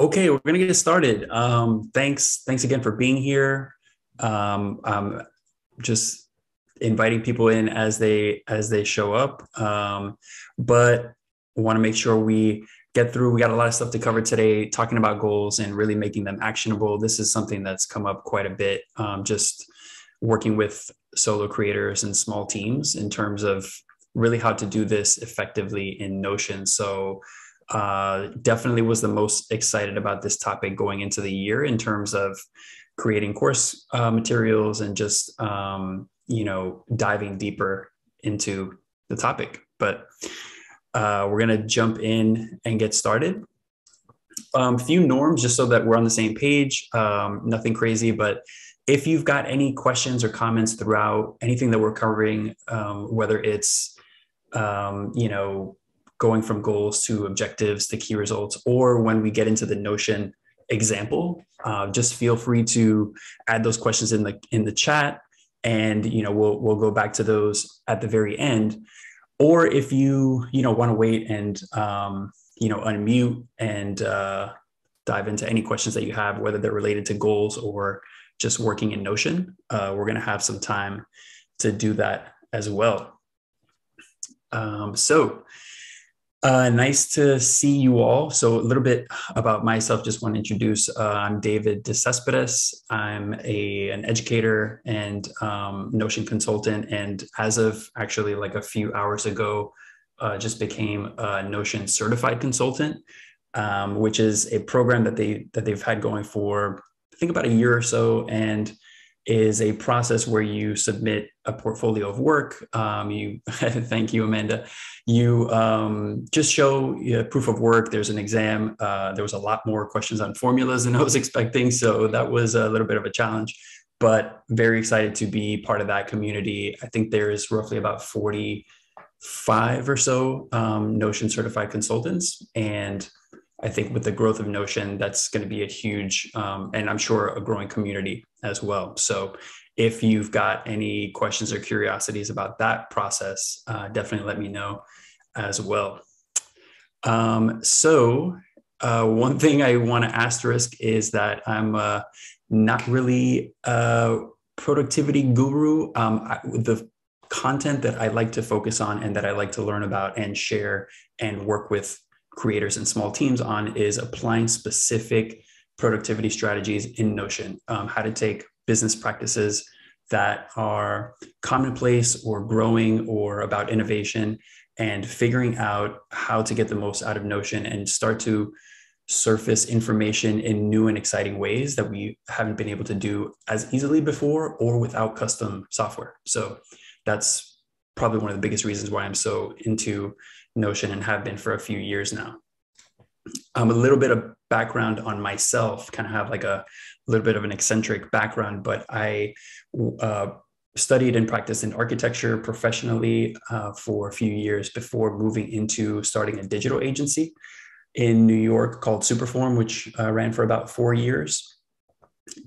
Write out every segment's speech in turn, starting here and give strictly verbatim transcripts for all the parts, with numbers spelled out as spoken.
Okay, we're going to get started. Um, thanks. Thanks again for being here. Um, I'm just inviting people in as they as they show up. Um, but we want to make sure we get through. We got a lot of stuff to cover today, talking about goals and really making them actionable. This is something that's come up quite a bit, um, just working with solo creators and small teams in terms of really how to do this effectively in Notion. So Uh, definitely was the most excited about this topic going into the year in terms of creating course uh, materials and just, um, you know, diving deeper into the topic. But uh, we're going to jump in and get started. Um, few norms just so that we're on the same page, um, nothing crazy, but if you've got any questions or comments throughout anything that we're covering, um, whether it's, um, you know, going from goals to objectives to key results, or when we get into the Notion example, uh, just feel free to add those questions in the in the chat, and you know we'll we'll go back to those at the very end. Or if you you know want to wait and um, you know unmute and uh, dive into any questions that you have, whether they're related to goals or just working in Notion, uh, we're going to have some time to do that as well. Um, so. Uh, nice to see you all. So a little bit about myself, just want to introduce, uh, I'm David De Cespedes. I'm a, an educator and um, Notion consultant. And as of actually like a few hours ago, uh, just became a Notion certified consultant, um, which is a program that, they, that they've had going for, I think about a year or so, and is a process where you submit a portfolio of work. Um, you, thank you, Amanda. You um, just show you know, proof of work. There's an exam. Uh, there was a lot more questions on formulas than I was expecting, so that was a little bit of a challenge. But very excited to be part of that community. I think there is roughly about forty-five or so um, Notion certified consultants, and I think with the growth of Notion, that's going to be a huge, um, and I'm sure a growing community as well. So if you've got any questions or curiosities about that process, uh, definitely let me know as well. Um, so uh, one thing I want to asterisk is that I'm uh, not really a productivity guru. Um, I, the content that I like to focus on and that I like to learn about and share and work with creators and small teams on is applying specific productivity strategies in Notion, um, how to take business practices that are commonplace or growing or about innovation and figuring out how to get the most out of Notion and start to surface information in new and exciting ways that we haven't been able to do as easily before or without custom software. So that's probably one of the biggest reasons why I'm so into Notion and have been for a few years now. Um, a little bit of background on myself, kind of have like a little bit of an eccentric background, but I uh, studied and practiced in architecture professionally uh, for a few years before moving into starting a digital agency in New York called Superform, which uh, ran for about four years,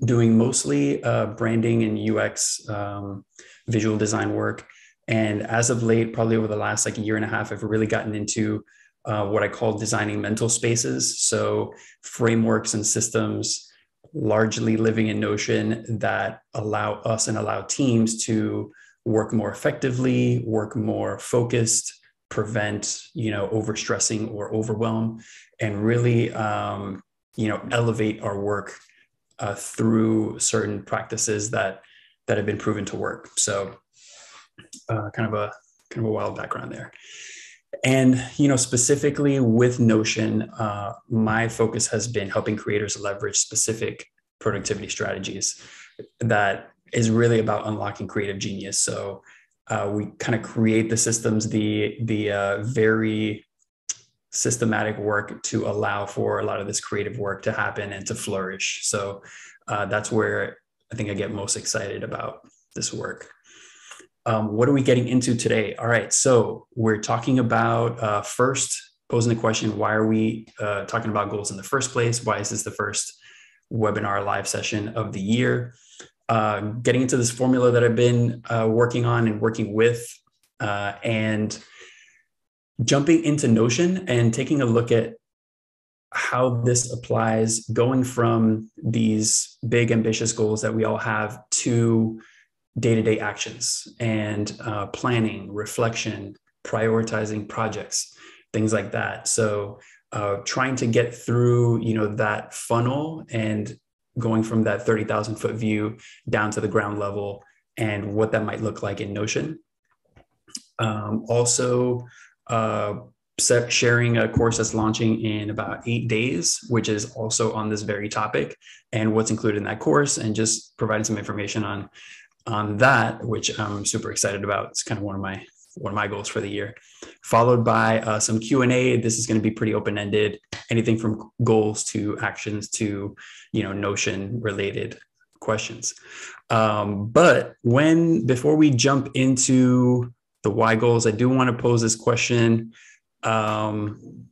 doing mostly uh, branding and U X um, visual design work. And as of late, probably over the last like year and a half, I've really gotten into uh, what I call designing mental spaces. So frameworks and systems, largely living in Notion, that allow us and allow teams to work more effectively, work more focused, prevent, you know, overstressing or overwhelm, and really, um, you know, elevate our work uh, through certain practices that that have been proven to work. So. Uh, kind of a kind of a wild background there, and you know specifically with Notion, uh, my focus has been helping creators leverage specific productivity strategies. That is really about unlocking creative genius. So uh, we kind of create the systems, the the uh, very systematic work to allow for a lot of this creative work to happen and to flourish. So uh, that's where I think I get most excited about this work. Um, what are we getting into today? All right, so we're talking about uh, first posing the question, why are we uh, talking about goals in the first place? Why is this the first webinar live session of the year? Uh, getting into this formula that I've been uh, working on and working with, uh, and jumping into Notion and taking a look at how this applies going from these big ambitious goals that we all have to day-to-day actions and uh, planning, reflection, prioritizing projects, things like that. So uh, trying to get through, you know, that funnel and going from that thirty thousand foot view down to the ground level and what that might look like in Notion. Um, also, uh, sharing a course that's launching in about eight days, which is also on this very topic and what's included in that course, and just providing some information on, on that, which I'm super excited about. It's kind of one of my, one of my goals for the year, followed by uh, some Q and A. This is going to be pretty open-ended, anything from goals to actions to, you know, Notion related questions. Um, but when, before we jump into the why goals, I do want to pose this question um,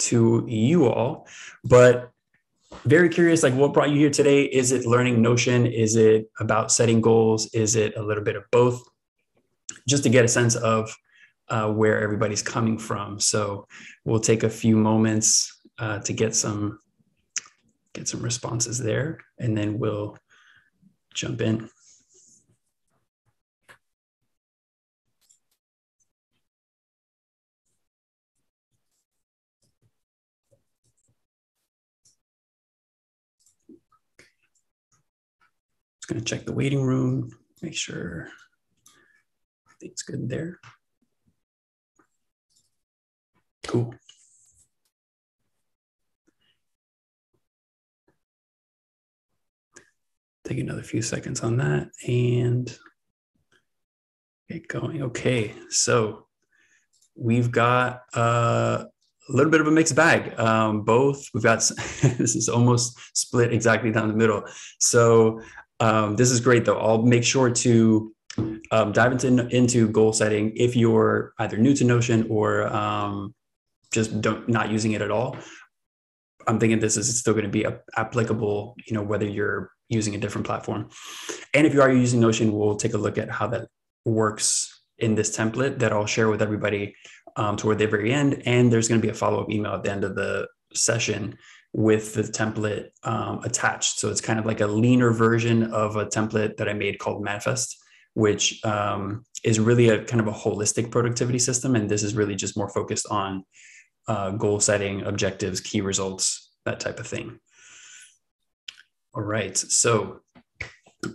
to you all, but very curious, like, what brought you here today? Is it learning Notion? Is it about setting goals? Is it a little bit of both? Just to get a sense of uh, where everybody's coming from. So we'll take a few moments uh, to get some, get some responses there, and then we'll jump in. Just gonna check the waiting room, make sure it's good there. Cool. Take another few seconds on that and get going. Okay, so we've got uh, a little bit of a mixed bag. Um, both, we've got, this is almost split exactly down the middle. So um, this is great though. I'll make sure to Um, dive into, into goal setting if you're either new to Notion or um, just don't, not using it at all. I'm thinking this is still going to be applicable, you know, whether you're using a different platform. And if you are using Notion, we'll take a look at how that works in this template that I'll share with everybody um, toward the very end. And there's going to be a follow-up email at the end of the session with the template um, attached. So it's kind of like a leaner version of a template that I made called Manifest, which um, is really a kind of a holistic productivity system. And this is really just more focused on uh, goal setting, objectives, key results, that type of thing. All right, so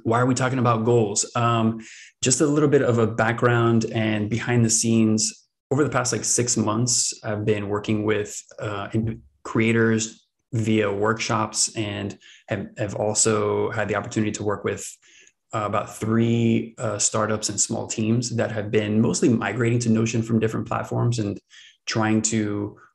why are we talking about goals? Um, just a little bit of a background and behind the scenes. Over the past like six months, I've been working with uh, creators via workshops and have, have also had the opportunity to work with Uh, about three uh, startups and small teams that have been mostly migrating to Notion from different platforms and trying to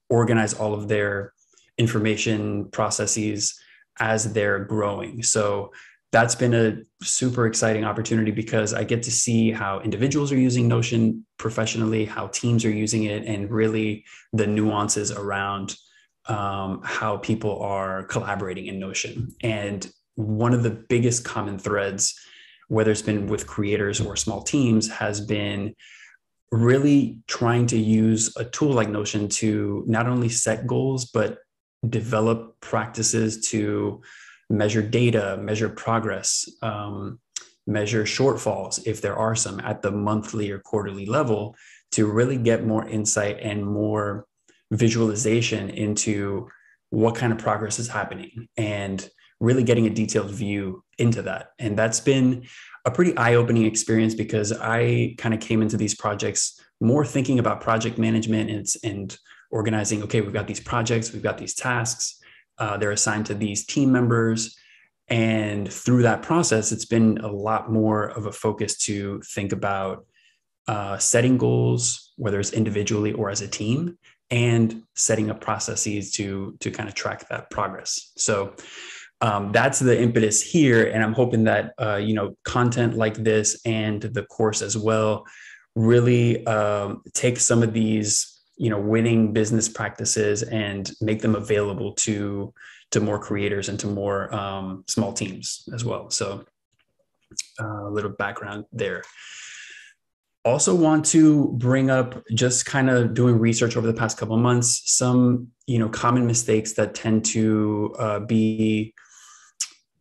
organize all of their information processes as they're growing. So that's been a super exciting opportunity because I get to see how individuals are using Notion professionally, how teams are using it, and really the nuances around um, how people are collaborating in Notion. And one of the biggest common threads, whether it's been with creators or small teams, has been really trying to use a tool like Notion to not only set goals, but develop practices to measure data, measure progress, um, measure shortfalls, if there are some, at the monthly or quarterly level, to really get more insight and more visualization into what kind of progress is happening and really getting a detailed view into that. And that's been a pretty eye-opening experience because I kind of came into these projects more thinking about project management and, and organizing, okay, we've got these projects, we've got these tasks, uh, they're assigned to these team members. And through that process, it's been a lot more of a focus to think about uh, setting goals, whether it's individually or as a team, and setting up processes to, to kind of track that progress. So Um, that's the impetus here, and I'm hoping that uh, you know, content like this and the course as well really um, take some of these, you know, winning business practices and make them available to to more creators and to more um, small teams as well. So uh, a little background there. Also want to bring up, just kind of doing research over the past couple of months, some, you know, common mistakes that tend to uh, be,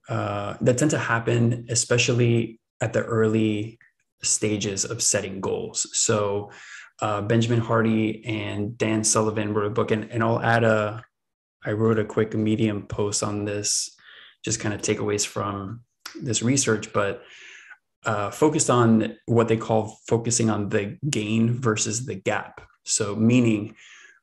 uh, that tend to happen, especially at the early stages of setting goals. So uh, Benjamin Hardy and Dan Sullivan wrote a book, and, and I'll add a, I wrote a quick Medium post on this, just kind of takeaways from this research, but Uh, focused on what they call focusing on the gain versus the gap. So meaning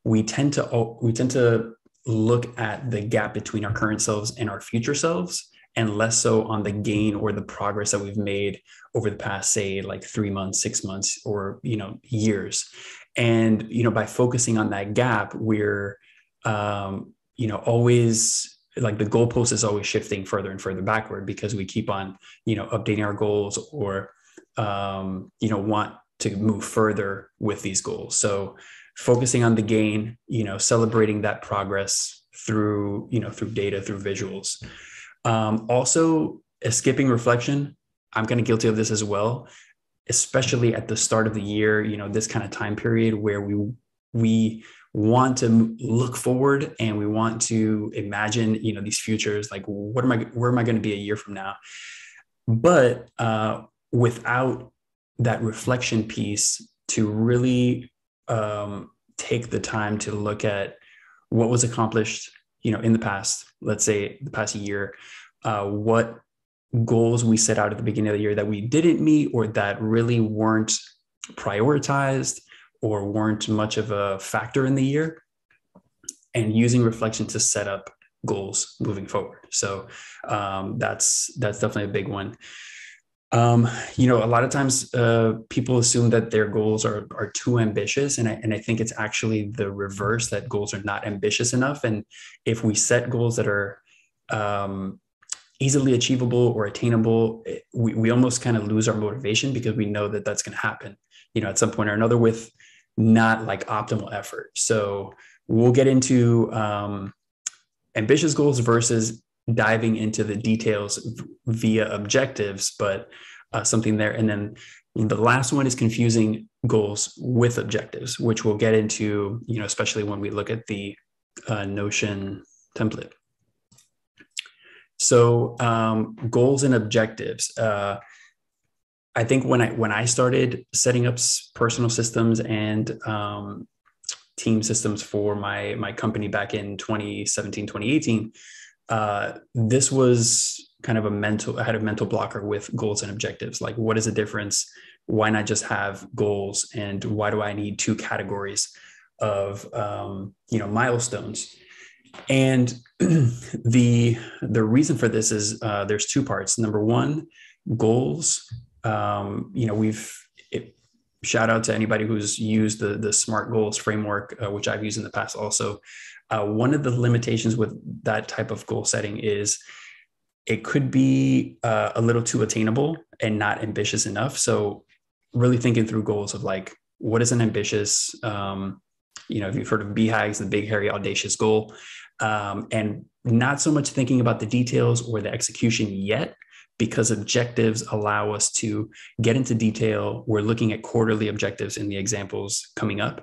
we tend to we tend to look at the gap between our current selves and our future selves, and less so on the gain or the progress that we've made over the past, say, like three months, six months, or, you know, years. And, you know, by focusing on that gap, we're, um, you know, always, like the goalpost is always shifting further and further backward, because we keep on, you know, updating our goals, or, um, you know, want to move further with these goals. So focusing on the gain, you know, celebrating that progress through, you know, through data, through visuals. Um, also skipping reflection. I'm kind of guilty of this as well, especially at the start of the year, you know, this kind of time period where we, we, want to look forward and we want to imagine, you know, these futures, like what am I, where am I going to be a year from now? But uh, without that reflection piece to really um, take the time to look at what was accomplished, you know, in the past, let's say the past year, uh, what goals we set out at the beginning of the year that we didn't meet, or that really weren't prioritized, or weren't much of a factor in the year, and using reflection to set up goals moving forward. So um, that's that's definitely a big one. Um, you know, a lot of times uh, people assume that their goals are are too ambitious, and I and I think it's actually the reverse, that goals are not ambitious enough. And if we set goals that are um, easily achievable or attainable, we we almost kind of lose our motivation, because we know that that's going to happen, you know, at some point or another, with not like optimal effort. So we'll get into um, ambitious goals versus diving into the details via objectives, but uh, something there. And then the last one is confusing goals with objectives, which we'll get into, you know, especially when we look at the uh, Notion template. So um, goals and objectives. Uh, I think when I when I started setting up personal systems and um, team systems for my my company back in twenty seventeen, twenty eighteen, uh, this was kind of a mental, I had a mental blocker with goals and objectives. Like, what is the difference? Why not just have goals? And why do I need two categories of um, you know, milestones? And the the reason for this is uh, there's two parts. Number one, goals. Um, you know, we've, it, shout out to anybody who's used the, the SMART goals framework, uh, which I've used in the past. Also, uh, one of the limitations with that type of goal setting is it could be uh, a little too attainable and not ambitious enough. So really thinking through goals of like, what is an ambitious, um, you know, if you've heard of B HAGs, the big, hairy, audacious goal, um, and not so much thinking about the details or the execution yet, because objectives allow us to get into detail. We're looking at quarterly objectives in the examples coming up,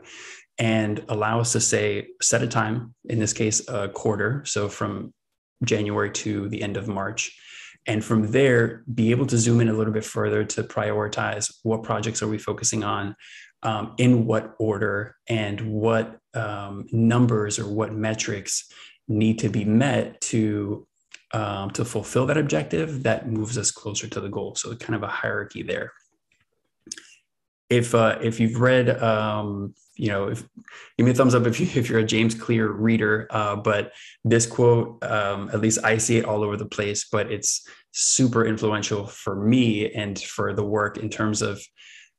and allow us to say, set a time, in this case, a quarter. So from January to the end of March. And from there, be able to zoom in a little bit further to prioritize what projects are we focusing on, um, in what order, and what um, numbers or what metrics need to be met to Um, to fulfill that objective that moves us closer to the goal. So kind of a hierarchy there. If uh, if you've read, um, you know, if, give me a thumbs up if, you, if you're a James Clear reader, uh, but this quote, um, at least I see it all over the place, but it's super influential for me and for the work in terms of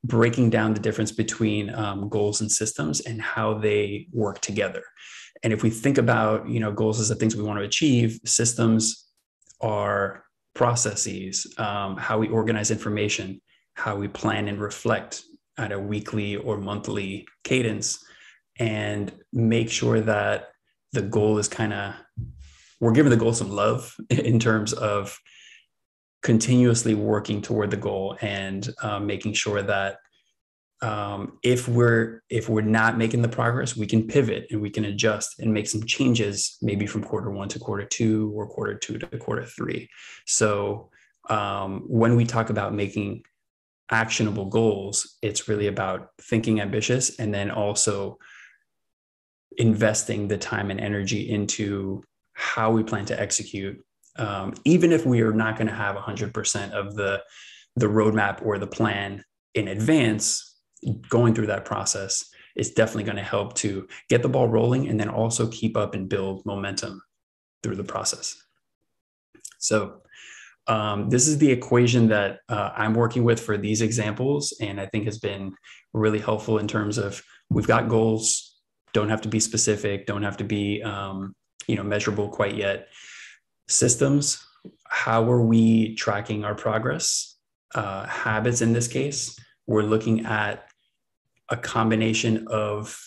breaking down the difference between um, goals and systems and how they work together. And if we think about, you know, goals as the things we want to achieve, systems are processes, um, how we organize information, how we plan and reflect at a weekly or monthly cadence, and make sure that the goal is kind of, we're giving the goal some love in terms of continuously working toward the goal, and uh, making sure that um, if we're if we're not making the progress, we can pivot and we can adjust and make some changes, maybe from quarter one to quarter two or quarter two to quarter three. So um, when we talk about making actionable goals, it's really about thinking ambitious and then also investing the time and energy into how we plan to execute, um, even if we are not going to have one hundred percent of the the roadmap or the plan in advance. Going through that process is definitely going to help to get the ball rolling and then also keep up and build momentum through the process. So um, this is the equation that uh, I'm working with for these examples, and I think has been really helpful in terms of, we've got goals, don't have to be specific, don't have to be um, you know, measurable quite yet. Systems, how are we tracking our progress? Uh, habits, in this case, we're looking at a combination of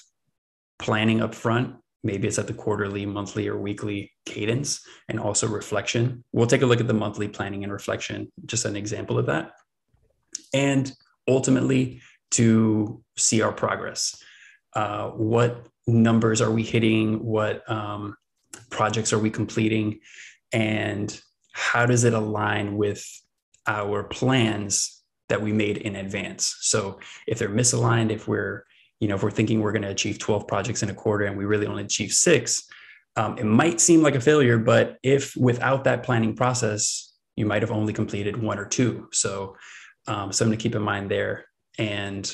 planning up front, maybe it's at the quarterly, monthly, or weekly cadence, and also reflection. We'll take a look at the monthly planning and reflection, just an example of that. And ultimately, to see our progress. Uh, what numbers are we hitting? What um, projects are we completing? And how does it align with our plans that we made in advance? So if they're misaligned, if we're, you know, if we're thinking we're going to achieve twelve projects in a quarter and we really only achieve six, um, it might seem like a failure, but if without that planning process, you might have only completed one or two. So um, something to keep in mind there, and,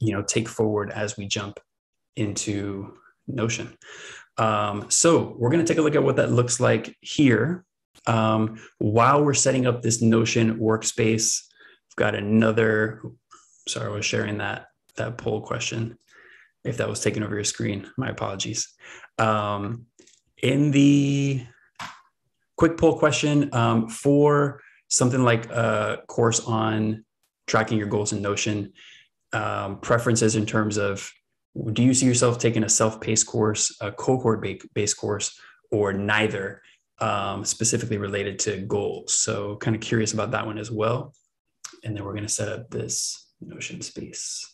you know, take forward as we jump into Notion. Um, so we're going to take a look at what that looks like here. Um, while we're setting up this Notion workspace, I've got another, sorry, I was sharing that, that poll question. If that was taken over your screen, my apologies. Um, in the quick poll question, um, for something like a course on tracking your goals in Notion, um, preferences in terms of, do you see yourself taking a self-paced course, a cohort-based course, or neither? Um, specifically related to goals. So kind of curious about that one as well. And then we're going to set up this Notion space.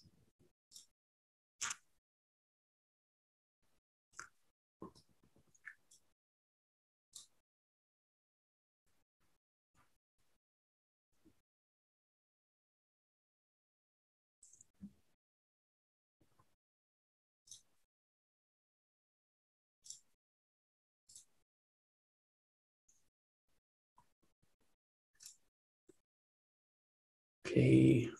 Okay.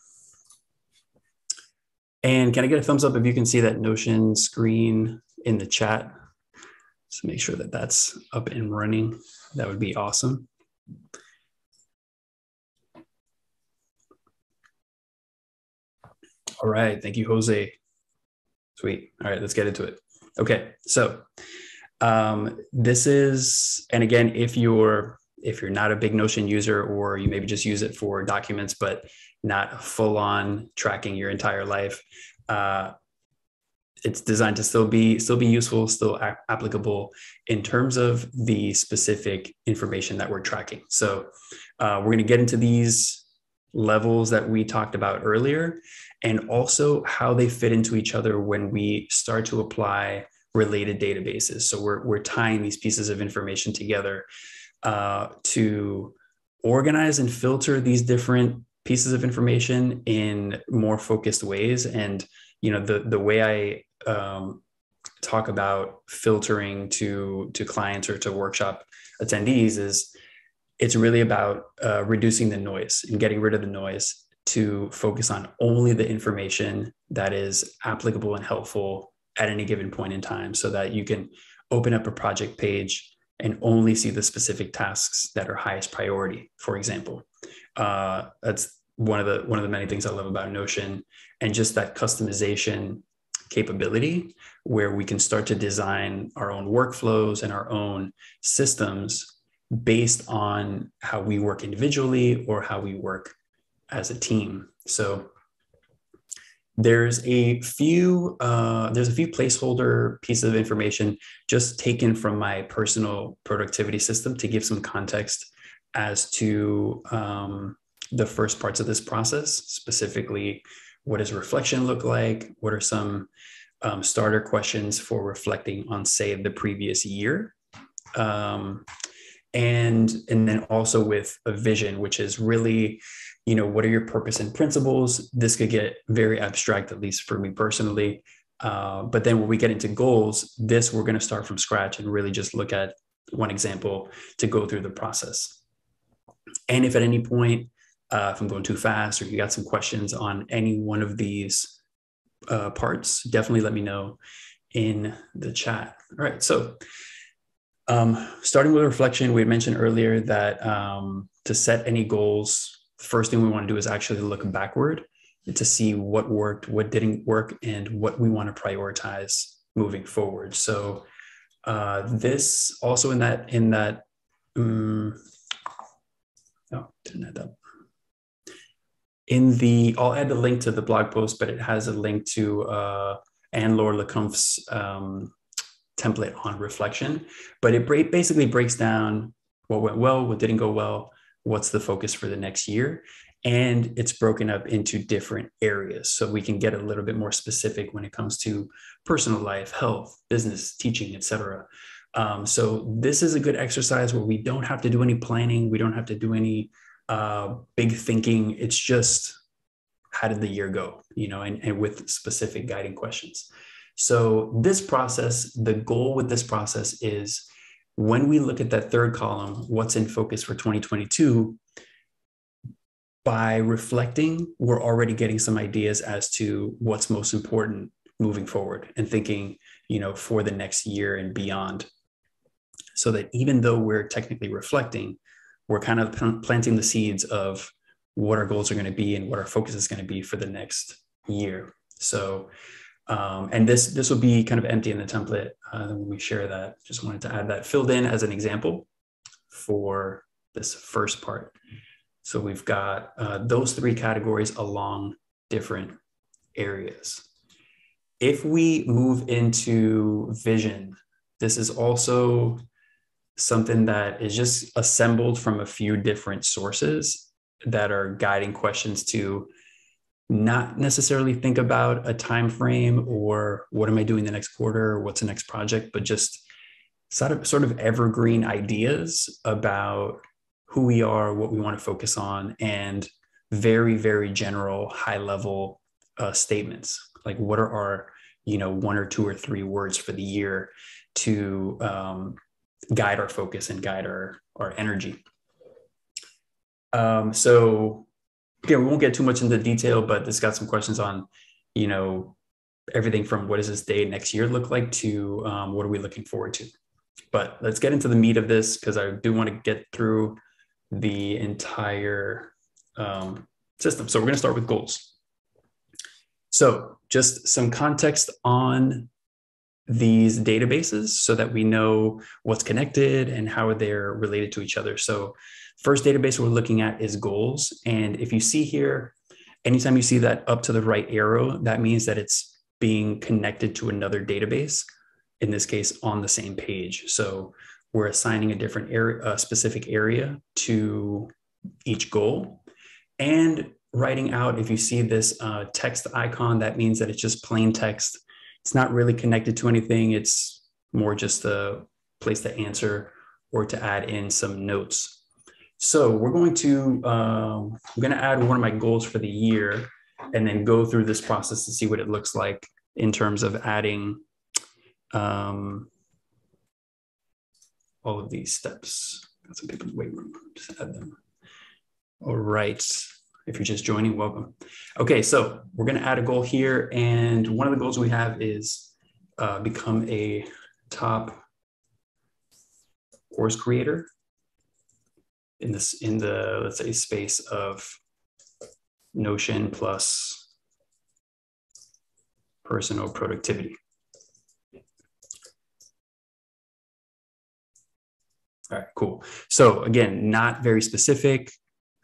And can I get a thumbs up if you can see that Notion screen in the chat? So make sure that that's up and running. That would be awesome. All right. Thank you, Jose. Sweet. All right, let's get into it. Okay. So um, this is, and again, if you're If you're not a big Notion user, or you maybe just use it for documents, but not full on tracking your entire life, uh, it's designed to still be still be useful, still applicable in terms of the specific information that we're tracking. So uh, we're going to get into these levels that we talked about earlier, and also how they fit into each other when we start to apply related databases. So we're, we're tying these pieces of information together Uh, to organize and filter these different pieces of information in more focused ways. And, you know, the, the way I um, talk about filtering to, to clients or to workshop attendees is, it's really about uh, reducing the noise and getting rid of the noise to focus on only the information that is applicable and helpful at any given point in time, so that you can open up a project page and only see the specific tasks that are highest priority, for example. Uh, that's one of the one of the many things I love about Notion, and just that customization capability, where we can start to design our own workflows and our own systems based on how we work individually or how we work as a team. So there's a few uh, there's a few placeholder pieces of information just taken from my personal productivity system to give some context as to um, the first parts of this process, specifically What does reflection look like? What are some um, starter questions for reflecting on, say, the previous year? Um, and, and then also with a vision, which is really, you know, what are your purpose and principles? This could get very abstract, at least for me personally. Uh, but then when we get into goals, this, we're going to start from scratch and really just look at one example to go through the process. And if at any point, uh, if I'm going too fast or you got some questions on any one of these uh, parts, definitely let me know in the chat. All right. So um, starting with reflection, we had mentioned earlier that um, to set any goals, the first thing we want to do is actually look backward to see what worked, what didn't work, and what we want to prioritize moving forward. So uh, this also in that, in that, um, oh, didn't add up. In the, I'll add the link to the blog post, but it has a link to uh, Anne-Laure LeCompte's um, template on reflection. But it basically breaks down what went well, what didn't go well, what's the focus for the next year. And it's broken up into different areas. So we can get a little bit more specific when it comes to personal life, health, business, teaching, et cetera. Um, so this is a good exercise where we don't have to do any planning. We don't have to do any uh, big thinking. It's just, how did the year go? You know, and, and with specific guiding questions. So this process, the goal with this process is when we look at that third column, what's in focus for twenty twenty-two, by reflecting, we're already getting some ideas as to what's most important moving forward and thinking, you know, for the next year and beyond. So that even though we're technically reflecting, we're kind of planting the seeds of what our goals are going to be and what our focus is going to be for the next year. So, um, and this, this will be kind of empty in the template uh, when we share that. Just wanted to add that filled in as an example for this first part. So we've got uh, those three categories along different areas. If we move into vision, this is also something that is just assembled from a few different sources that are guiding questions to not necessarily think about a time frame or what am I doing the next quarter or what's the next project, but just sort of, sort of evergreen ideas about who we are, what we want to focus on, and very, very general high level uh, statements. Like what are our, you know, one or two or three words for the year to um, guide our focus and guide our, our energy. Um, so again, we won't get too much into detail, but this got some questions on, you know, everything from what does this day next year look like to um, what are we looking forward to? But let's get into the meat of this because I do want to get through the entire um, system. So we're going to start with goals. So just some context on these databases so that we know what's connected and how they're related to each other. So first database we're looking at is goals. And if you see here, anytime you see that up to the right arrow, that means that it's being connected to another database, in this case, on the same page. So we're assigning a different area, a specific area to each goal and writing out. If you see this uh, text icon, that means that it's just plain text. It's not really connected to anything. It's more just a place to answer or to add in some notes. So we're going to, um, I'm going to add one of my goals for the year and then go through this process to see what it looks like in terms of adding um, all of these steps. Got some people in the waiting room. Just add them. All right. If you're just joining, welcome. Okay, so we're going to add a goal here. And one of the goals we have is uh, become a top course creator in this, in the, let's say, space of Notion plus personal productivity. All right, cool. So again, not very specific,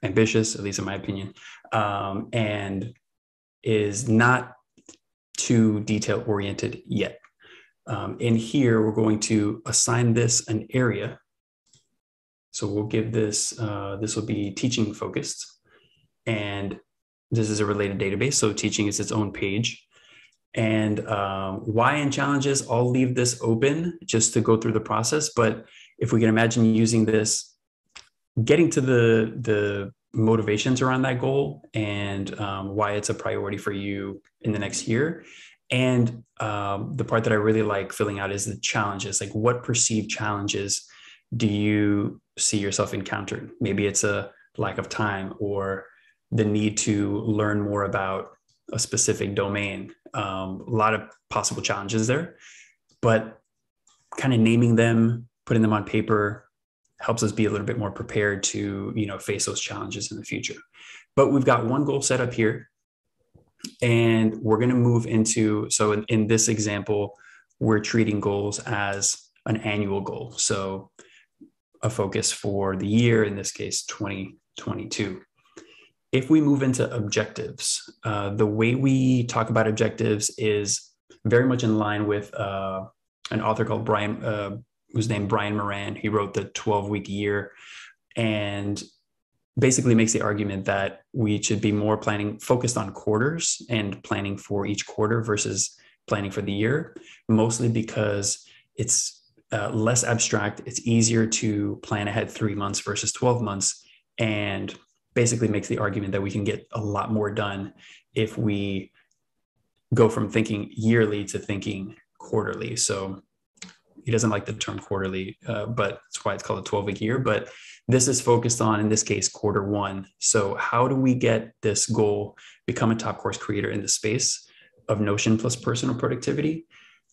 ambitious, at least in my opinion, um, and is not too detail oriented yet. Um, in here, we're going to assign this an area. So we'll give this, uh, this will be teaching focused. And this is a related database, so teaching is its own page. And um, why and challenges, I'll leave this open just to go through the process. But if we can imagine using this, getting to the, the motivations around that goal and um, why it's a priority for you in the next year. And um, the part that I really like filling out is the challenges, like what perceived challenges do you see yourself encountering? Maybe it's a lack of time or the need to learn more about a specific domain. Um, a lot of possible challenges there, but kind of naming them, putting them on paper helps us be a little bit more prepared to, you know, face those challenges in the future. But we've got one goal set up here, and we're going to move into, so in, in this example, we're treating goals as an annual goal. So a focus for the year, in this case, twenty twenty-two. If we move into objectives, uh, the way we talk about objectives is very much in line with uh, an author called Brian, uh, who's named Brian Moran. He wrote the twelve-week year and basically makes the argument that we should be more planning focused on quarters and planning for each quarter versus planning for the year, mostly because it's uh, less abstract. It's easier to plan ahead three months versus twelve months, and basically makes the argument that we can get a lot more done if we go from thinking yearly to thinking quarterly. So he doesn't like the term quarterly, uh, but that's why it's called a twelve-week year. But this is focused on, in this case, quarter one. So how do we get this goal, become a top course creator in the space of Notion plus personal productivity?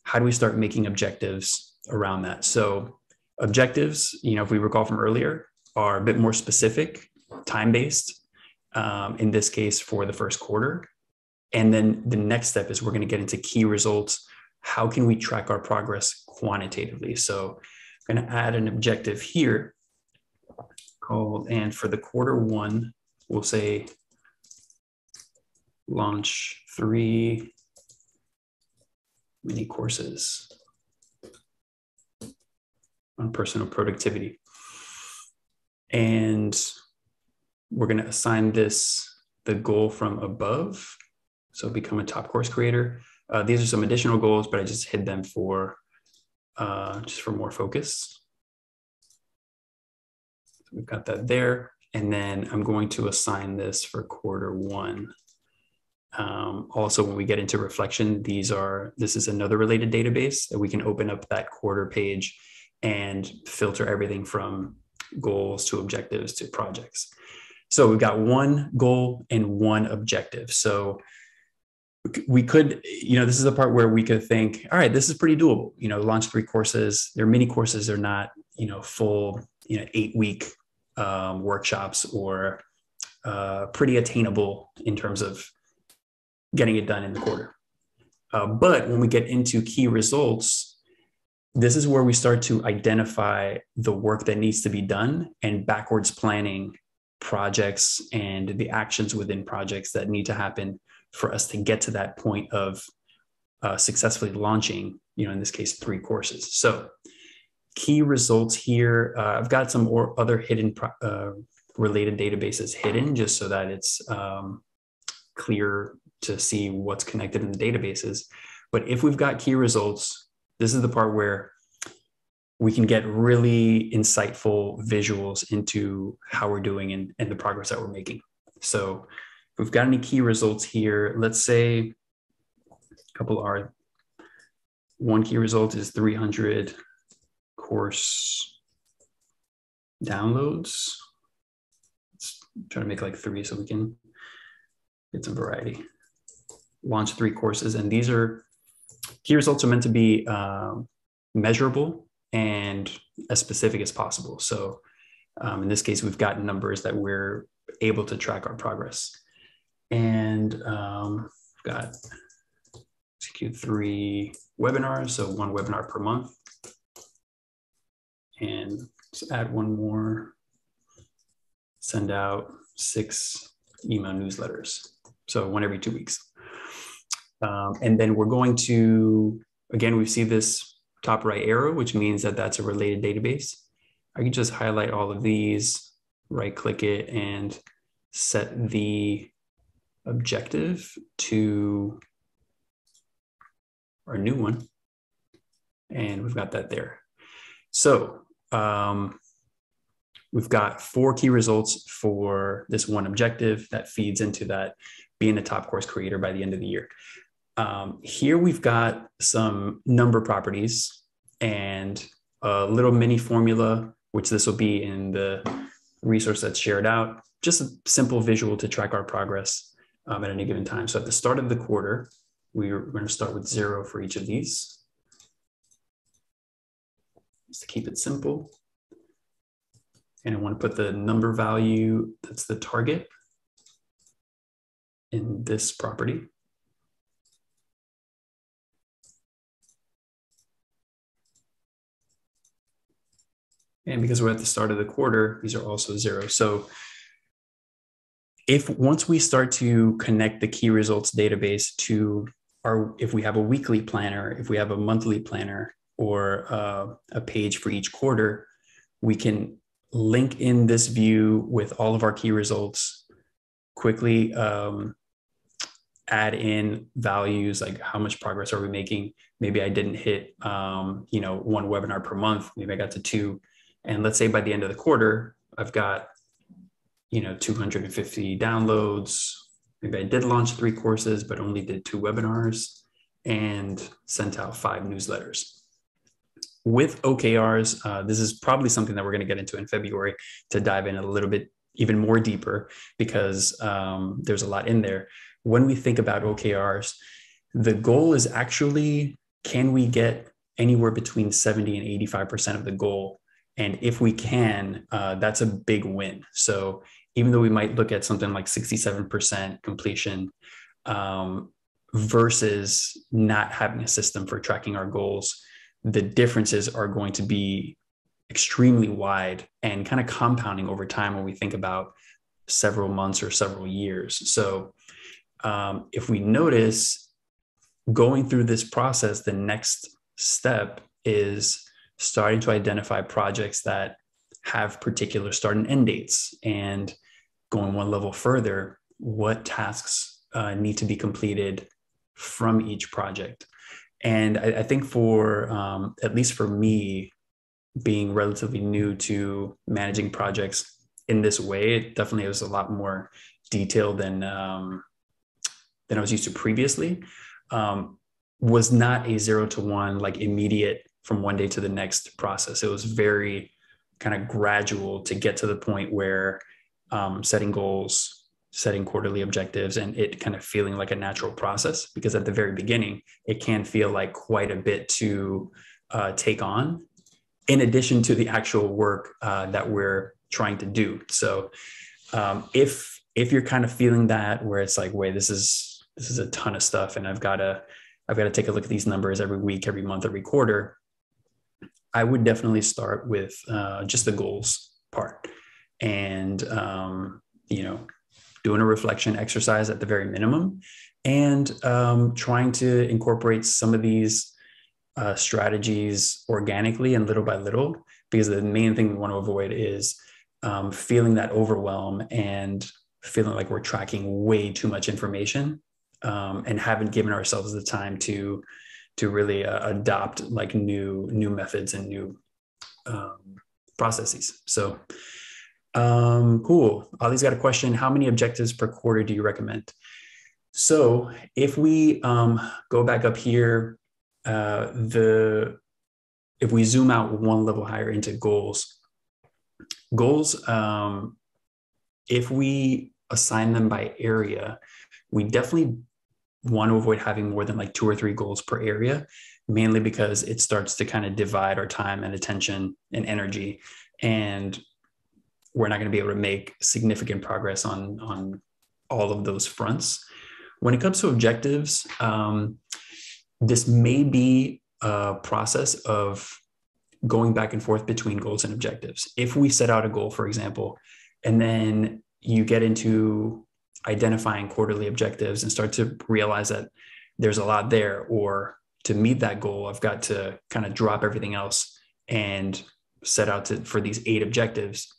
How do we start making objectives around that? So objectives, you know, if we recall from earlier, are a bit more specific, time-based, um, in this case for the first quarter. And then the next step is we're going to get into key results. How can we track our progress quantitatively? So I'm going to add an objective here called, and for the quarter one, we'll say launch three mini courses on personal productivity. And we're going to assign this the goal from above. So become a top course creator. Uh, these are some additional goals, but I just hid them for uh, just for more focus. So we've got that there. And then I'm going to assign this for quarter one. Um, also, when we get into reflection, these are, this is another related database that we can open up that quarter page and filter everything from goals to objectives to projects. So we've got one goal and one objective. So we could, you know, this is the part where we could think, all right, this is pretty doable. You know, launch three courses. They're mini courses. They're not, you know, full, you know, eight week um, workshops, or uh, pretty attainable in terms of getting it done in the quarter. Uh, but when we get into key results, this is where we start to identify the work that needs to be done and backwards planning projects and the actions within projects that need to happen for us to get to that point of uh, successfully launching, you know, in this case, three courses. So key results here, uh, I've got some or other hidden uh, related databases hidden just so that it's um, clear to see what's connected in the databases. But if we've got key results, this is the part where we can get really insightful visuals into how we're doing and, and the progress that we're making. So if we've got any key results here, let's say a couple are, one key result is three hundred course downloads. Let's try to make like three so we can get some variety. Launch three courses. And these are, key results are meant to be um, measurable and as specific as possible. So um, in this case, we've got numbers that we're able to track our progress. And um, we've got execute three webinars, so one webinar per month. And let's add one more, send out six email newsletters. So one every two weeks. Um, and then we're going to, again, we see this top right arrow, which means that that's a related database. I can just highlight all of these, right click it, and set the objective to our new one. And we've got that there. So um, we've got four key results for this one objective that feeds into that being a top course creator by the end of the year. Um, here we've got some number properties and a little mini formula, which this will be in the resource that's shared out, just a simple visual to track our progress um, at any given time. So at the start of the quarter, we're going to start with zero for each of these. Just to keep it simple. And I want to put the number value that's the target in this property. And because we're at the start of the quarter, these are also zero. So if once we start to connect the key results database to our, if we have a weekly planner, if we have a monthly planner, or uh, a page for each quarter, we can link in this view with all of our key results, quickly um, add in values, like how much progress are we making? Maybe I didn't hit um, you know, one webinar per month, maybe I got to two. And let's say by the end of the quarter, I've got you know, two hundred fifty downloads. Maybe I did launch three courses, but only did two webinars and sent out five newsletters. With O K Rs, uh, this is probably something that we're going to get into in February to dive in a little bit even more deeper, because um, there's a lot in there. When we think about O K Rs, the goal is actually, can we get anywhere between seventy and eighty-five percent of the goal? And if we can, uh, that's a big win. So even though we might look at something like sixty-seven percent completion, um, versus not having a system for tracking our goals, the differences are going to be extremely wide and kind of compounding over time when we think about several months or several years. So um, if we notice going through this process, the next step is starting to identify projects that have particular start and end dates, and going one level further, what tasks uh, need to be completed from each project. And I, I think for, um, at least for me, being relatively new to managing projects in this way, it definitely was a lot more detailed than, um, than I was used to previously, um, was not a zero to one, like immediate from one day to the next process. It was very kind of gradual to get to the point where um, setting goals, setting quarterly objectives, and it kind of feeling like a natural process, because at the very beginning, it can feel like quite a bit to uh, take on, in addition to the actual work uh, that we're trying to do. So um, if if you're kind of feeling that, where it's like, wait, this is this is a ton of stuff, and I've got to I've got to take a look at these numbers every week, every month, every quarter, I would definitely start with uh, just the goals part, and um, you know. doing a reflection exercise at the very minimum, and um, trying to incorporate some of these uh, strategies organically and little by little, because the main thing we want to avoid is um, feeling that overwhelm and feeling like we're tracking way too much information um, and haven't given ourselves the time to to really uh, adopt like new new methods and new um, processes. So. Um, cool. Ali's got a question. How many objectives per quarter do you recommend? So if we um, go back up here, uh, the, if we zoom out one level higher into goals, goals, um, if we assign them by area, we definitely want to avoid having more than like two or three goals per area, mainly because it starts to kind of divide our time and attention and energy, and we're not going to be able to make significant progress on, on all of those fronts. When it comes to objectives, um, this may be a process of going back and forth between goals and objectives. If we set out a goal, for example, and then you get into identifying quarterly objectives and start to realize that there's a lot there, or to meet that goal, I've got to kind of drop everything else and set out to, for these eight objectives,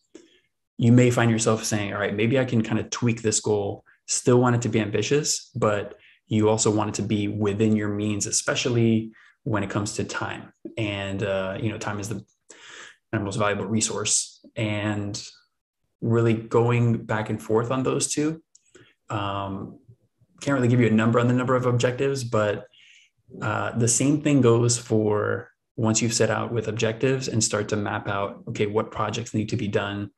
you may find yourself saying, all right, maybe I can kind of tweak this goal still wanted to be ambitious, but you also wanted to be within your means, especially when it comes to time. And, uh, you know, time is the most valuable resource, and really going back and forth on those two. Um, can't really give you a number on the number of objectives, but uh, the same thing goes for once you've set out with objectives and start to map out, okay, what projects need to be done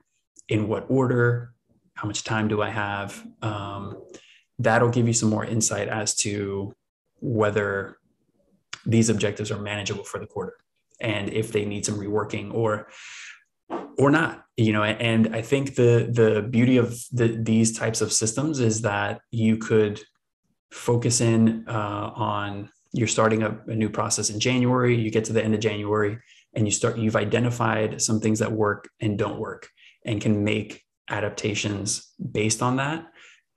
in what order, how much time do I have? Um, that'll give you some more insight as to whether these objectives are manageable for the quarter and if they need some reworking or, or not, you know. And I think the, the beauty of the, these types of systems is that you could focus in uh, on, you're starting a, a new process in January, you get to the end of January and you start, you've identified some things that work and don't work and can make adaptations based on that.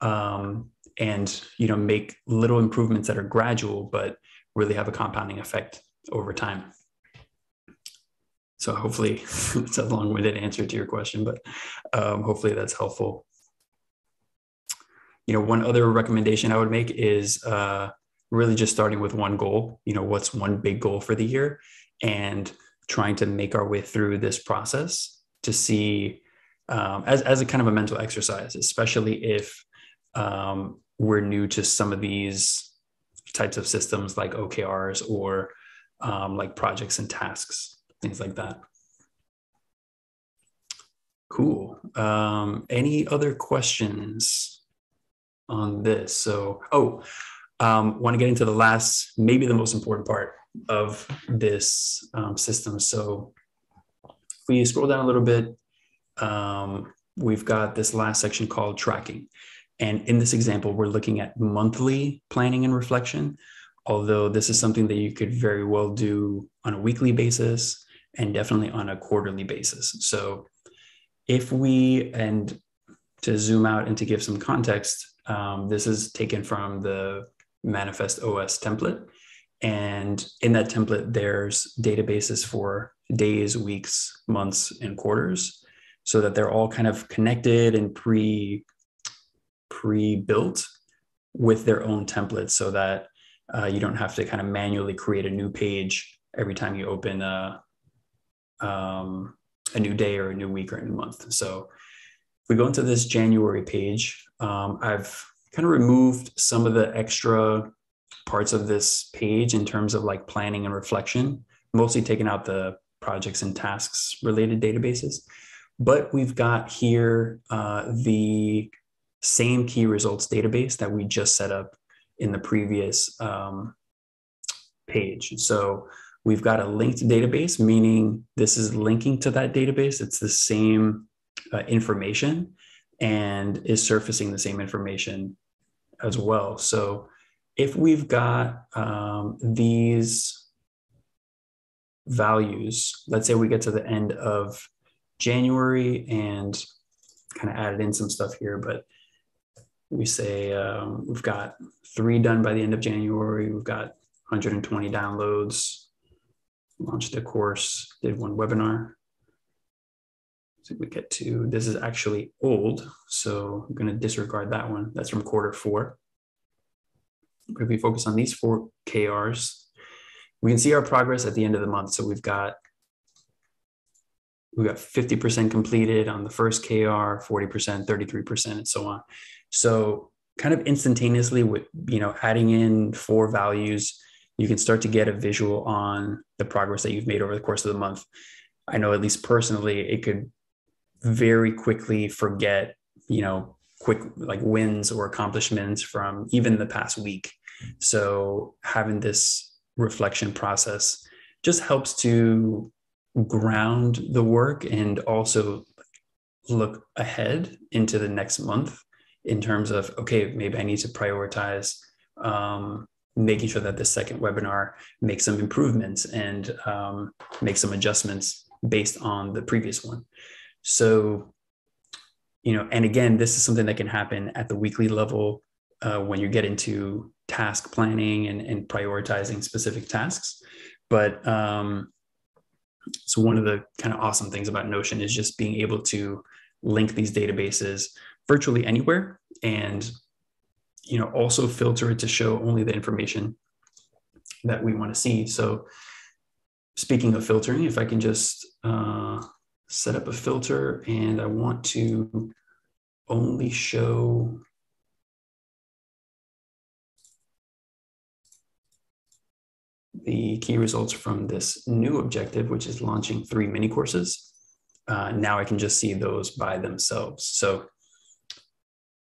Um, and, you know, make little improvements that are gradual, but really have a compounding effect over time. So hopefully it's a long-winded answer to your question, but um, hopefully that's helpful. You know, one other recommendation I would make is, uh, really just starting with one goal, you know, what's one big goal for the year, and trying to make our way through this process to see um, as, as a kind of a mental exercise, especially if um, we're new to some of these types of systems like O K Rs or um, like projects and tasks, things like that. Cool. Um, any other questions on this? So, oh, Um, want to get into the last, maybe the most important part of this um, system. So if we scroll down a little bit, um, we've got this last section called tracking. And in this example, we're looking at monthly planning and reflection, although this is something that you could very well do on a weekly basis and definitely on a quarterly basis. So if we, and to zoom out and to give some context, um, this is taken from the Manifest O S template. And in that template, there's databases for days, weeks, months, and quarters, so that they're all kind of connected and pre, pre-built with their own templates, so that uh, you don't have to kind of manually create a new page every time you open a, um, a new day or a new week or a new month. So if we go into this January page, um, I've kind of removed some of the extra parts of this page in terms of like planning and reflection, mostly taken out the projects and tasks related databases. But we've got here uh, the same key results database that we just set up in the previous um, page. So we've got a linked database, meaning this is linking to that database. It's the same uh, information, and is surfacing the same information as well. So if we've got um, these values, let's say we get to the end of January and kind of added in some stuff here, but we say um, we've got three done by the end of January, we've got one hundred twenty downloads, launched a course, did one webinar. So we get to, this is actually old, so I'm going to disregard that one. That's from quarter four. If we focus on these four K Rs, we can see our progress at the end of the month. So we've got, we've got fifty percent completed on the first K R, forty percent, thirty-three percent, and so on. So kind of instantaneously with, you know, adding in four values, you can start to get a visual on the progress that you've made over the course of the month. I know at least personally, it could very quickly forget, you know, quick like wins or accomplishments from even the past week. So having this reflection process just helps to ground the work and also look ahead into the next month in terms of, okay, maybe I need to prioritize um, making sure that the second webinar makes some improvements and um, make some adjustments based on the previous one. So, you know, and again, this is something that can happen at the weekly level uh, when you get into task planning and, and prioritizing specific tasks. But um, so one of the kind of awesome things about Notion is just being able to link these databases virtually anywhere and you know, also filter it to show only the information that we want to see. So speaking of filtering, if I can just uh, set up a filter, and I want to only show the key results from this new objective, which is launching three mini courses. Uh, now I can just see those by themselves. So,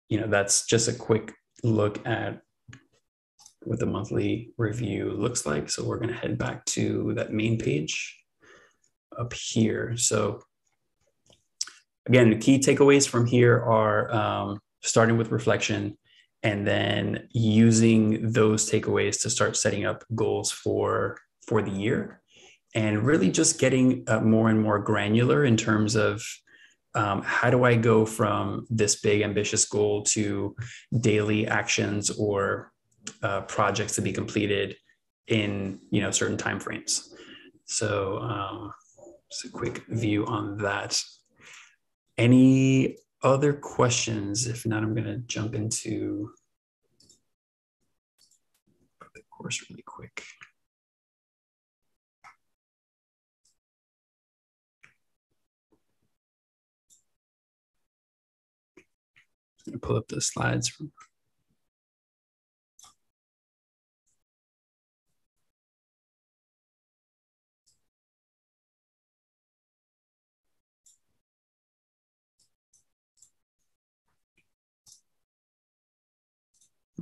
you know, that's just a quick look at what the monthly review looks like. So we're going to head back to that main page up here. So again, the key takeaways from here are um, starting with reflection, and then using those takeaways to start setting up goals for, for the year, and really just getting uh, more and more granular in terms of um, how do I go from this big ambitious goal to daily actions or uh, projects to be completed in, you know, certain timeframes. So um, just a quick view on that. Any other questions? If not, I'm going to jump into the course really quick. I'm going to pull up the slides from.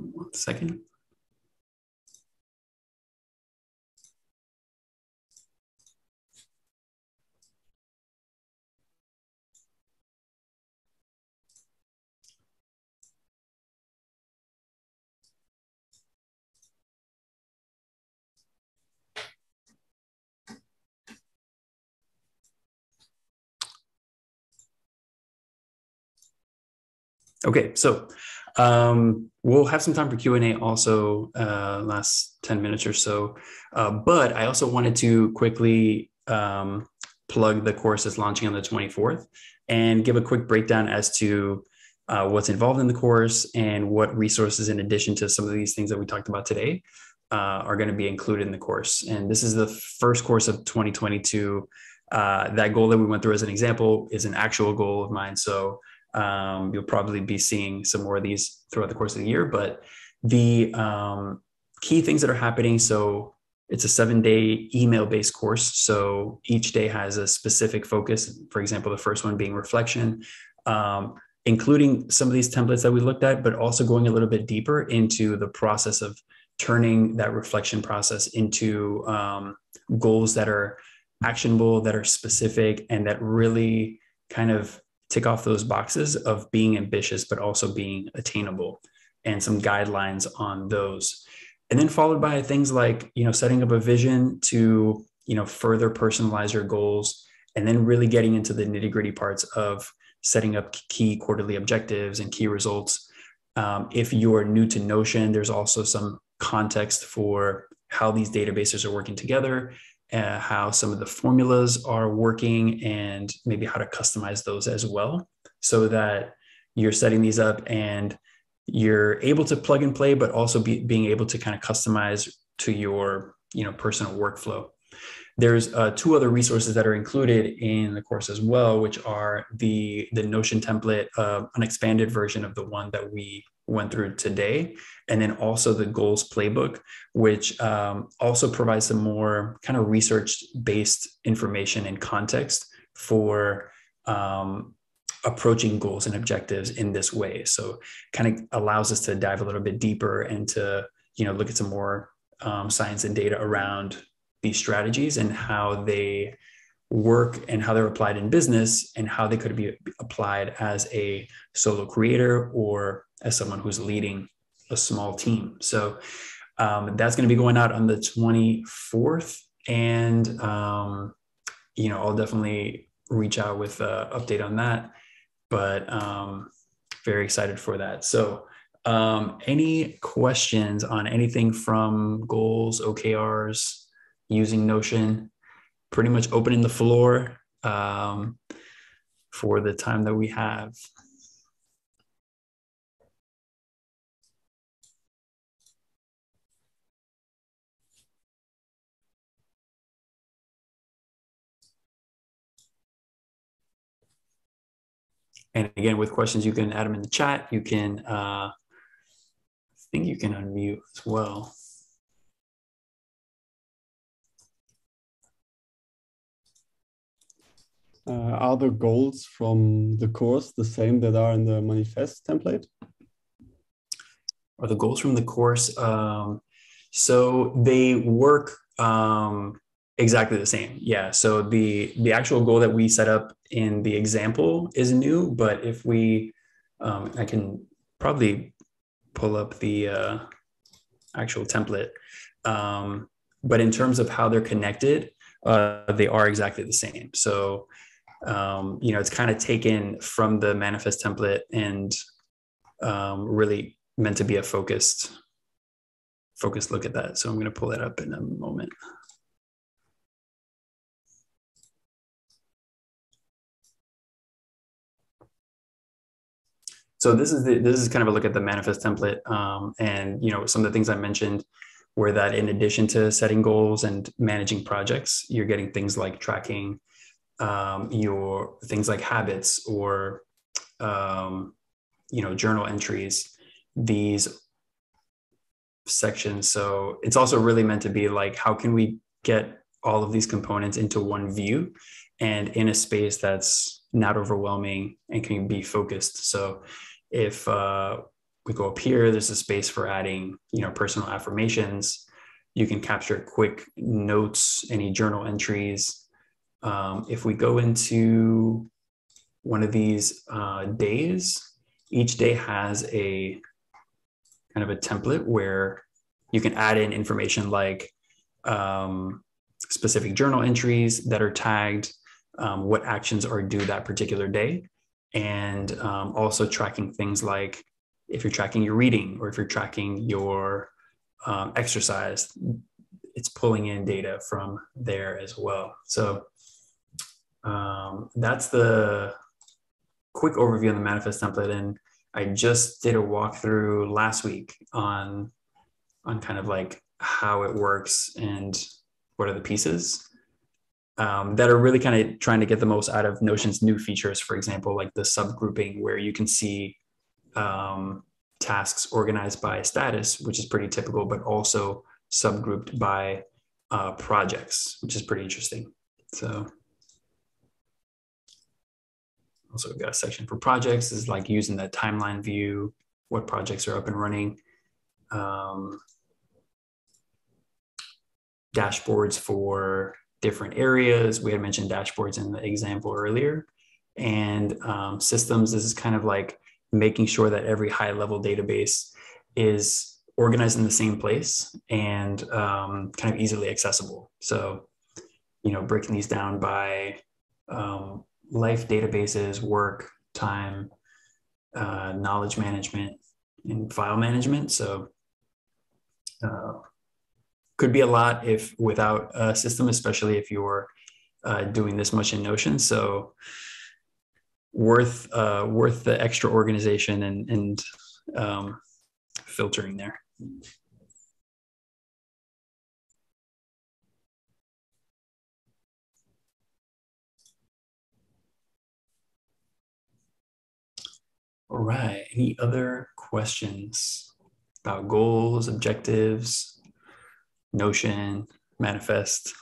One second. Okay, so um, we'll have some time for Q and A also, uh, last ten minutes or so. Uh, but I also wanted to quickly um, plug the course that's launching on the twenty-fourth and give a quick breakdown as to uh, what's involved in the course and what resources, in addition to some of these things that we talked about today, uh, are going to be included in the course. And this is the first course of twenty twenty-two. Uh, that goal that we went through as an example is an actual goal of mine. So Um, you'll probably be seeing some more of these throughout the course of the year, but the um, key things that are happening. So it's a seven day email based course. So each day has a specific focus. For example, the first one being reflection, um, including some of these templates that we looked at, but also going a little bit deeper into the process of turning that reflection process into um, goals that are actionable, that are specific, and that really kind of tick off those boxes of being ambitious, but also being attainable, and some guidelines on those. And then followed by things like, you know, setting up a vision to, you know, further personalize your goals, and then really getting into the nitty gritty parts of setting up key quarterly objectives and key results. Um, if you're new to Notion, there's also some context for how these databases are working together, Uh, how some of the formulas are working, and maybe how to customize those as well, so that you're setting these up and you're able to plug and play, but also be, being able to kind of customize to your, you know, personal workflow. There's uh, two other resources that are included in the course as well, which are the, the Notion template, uh, an expanded version of the one that we went through today, and then also the goals playbook, which um, also provides some more kind of research-based information and context for um, approaching goals and objectives in this way. So kind of allows us to dive a little bit deeper and to, you know, look at some more um, science and data around these strategies and how they work and how they're applied in business, and how they could be applied as a solo creator or as someone who's leading a small team. So um, that's going to be going out on the twenty-fourth, and um, you know, I'll definitely reach out with an update on that, but um, very excited for that. So um, any questions on anything from goals, O K Rs, using Notion? Pretty much opening the floor um, for the time that we have. And again, with questions, you can add them in the chat. You can, uh, I think you can unmute as well. Uh, are the goals from the course the same that are in the manifest template? Are the goals from the course? Um, so they work um, exactly the same. Yeah. So the, the actual goal that we set up in the example is new, but if we, um, I can probably pull up the uh, actual template. Um, but in terms of how they're connected, uh, they are exactly the same. So, um, you know, it's kind of taken from the manifest template and um, really meant to be a focused, focused look at that. So I'm going to pull that up in a moment. So this is the, this is kind of a look at the manifest template, um, and you know some of the things I mentioned were that in addition to setting goals and managing projects, you're getting things like tracking um, your things like habits or um, you know journal entries. These sections. So it's also really meant to be like, how can we get all of these components into one view and in a space that's not overwhelming and can be focused. So if uh, we go up here, there's a space for adding, you know, personal affirmations. You can capture quick notes, any journal entries. Um, if we go into one of these uh, days, each day has a kind of a template where you can add in information like um, specific journal entries that are tagged, um, what actions are due that particular day, and um, also tracking things like if you're tracking your reading or if you're tracking your um, exercise, it's pulling in data from there as well. So um, that's the quick overview on the manifest template. And I just did a walkthrough last week on, on kind of like how it works and what are the pieces um, that are really kind of trying to get the most out of Notion's new features. For example, like the subgrouping where you can see um, tasks organized by status, which is pretty typical, but also subgrouped by uh, projects, which is pretty interesting. So also, we've got a section for projects, is like using the timeline view, what projects are up and running, um, dashboards for different areas. We had mentioned dashboards in the example earlier, and um, systems. This is kind of like making sure that every high level database is organized in the same place and um, kind of easily accessible. So, you know, breaking these down by um, life databases, work, time, uh, knowledge management, and file management. So uh, could be a lot if without a system, especially if you're uh, doing this much in Notion. So worth, uh, worth the extra organization and, and um, filtering there. All right, any other questions about goals, objectives, Notion, manifest?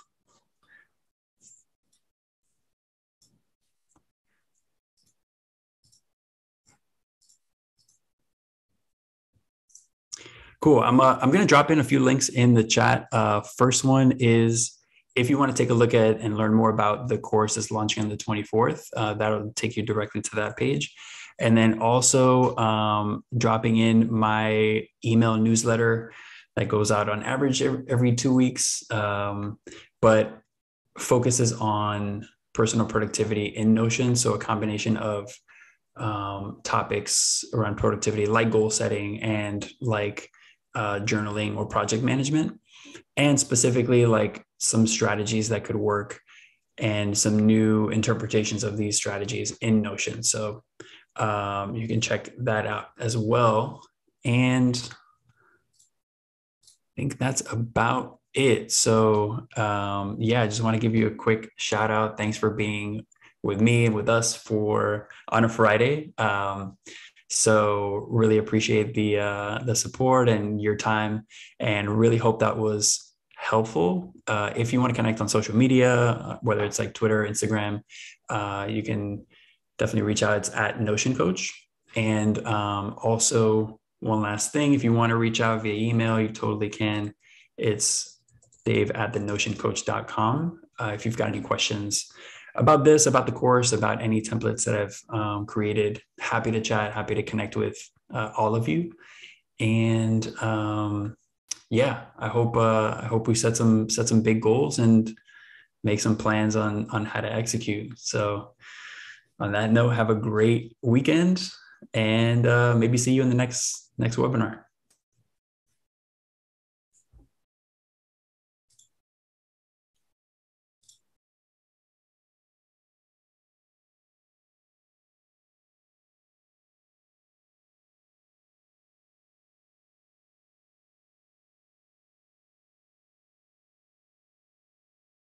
Cool, I'm, uh, I'm gonna drop in a few links in the chat. Uh, first one is, if you wanna take a look at and learn more about the course that's launching on the twenty-fourth, uh, that'll take you directly to that page. And then also um, dropping in my email newsletter that goes out on average every two weeks, um, but focuses on personal productivity in Notion. So a combination of um, topics around productivity, like goal setting and like uh, journaling or project management, and specifically like some strategies that could work and some new interpretations of these strategies in Notion. So Um, you can check that out as well. And I think that's about it. So um, yeah, I just want to give you a quick shout out. Thanks for being with me and with us for on a Friday. Um, so really appreciate the uh, the support and your time, and really hope that was helpful. Uh, if you want to connect on social media, whether it's like Twitter, Instagram, uh, you can definitely reach out. It's at Notion Coach. And um, also one last thing, if you want to reach out via email, you totally can. It's Dave at the notion coach dot com. Uh, if you've got any questions about this, about the course, about any templates that I've um, created, happy to chat, happy to connect with uh, all of you. And um, yeah, I hope uh, I hope we set some set some big goals and make some plans on on how to execute. So on that note, have a great weekend, and uh, maybe see you in the next next webinar.